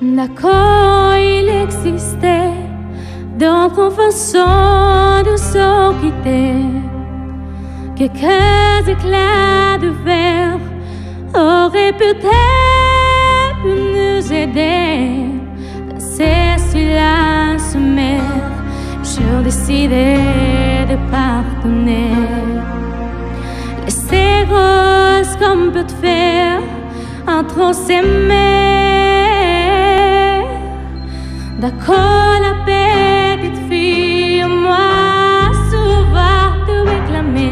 D'accord, il existait. Donc en façon de se quitter, quelques éclats de verre auraient peut-être pu nous aider. Quand c'est cela se met, je décidais de pardonner. Laisser rose comme peu de fer entre on s'aimait. D'accord, la petite fille, moi, souvent te réclamer.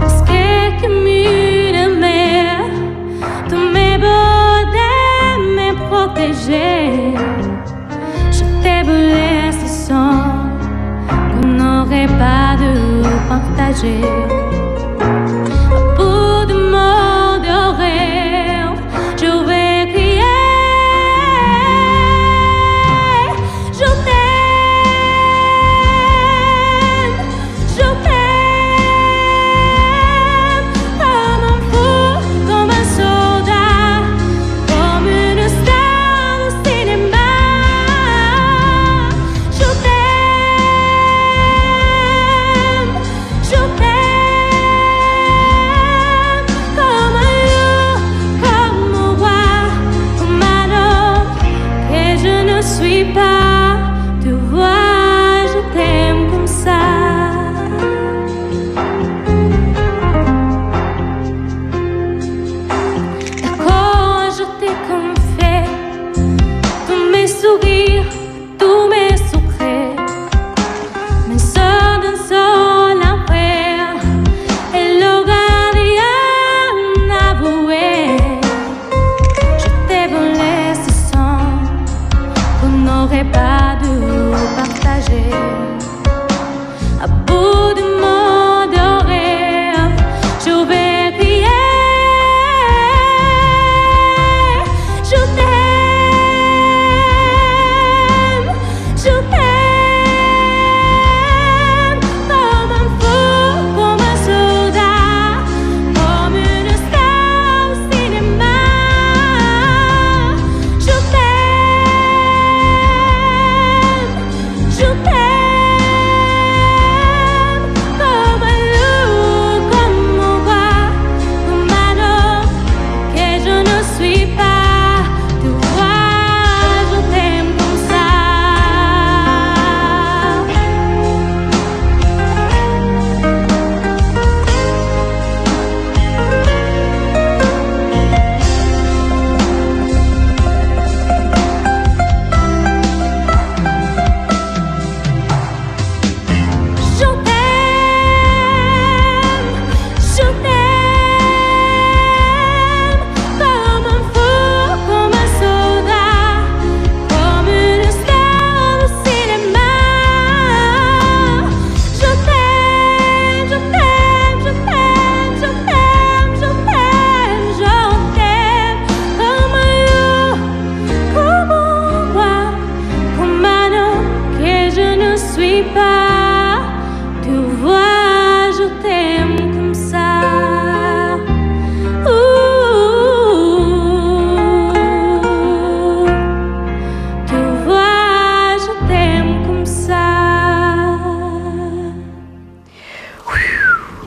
Parce que mille mères, tous mes bonheurs m'ont protégé. Je t'ai brûlé ce sang qu'on n'aurait pas dû partager.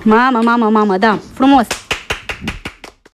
Mamă, mamă, mamă, da, frumos!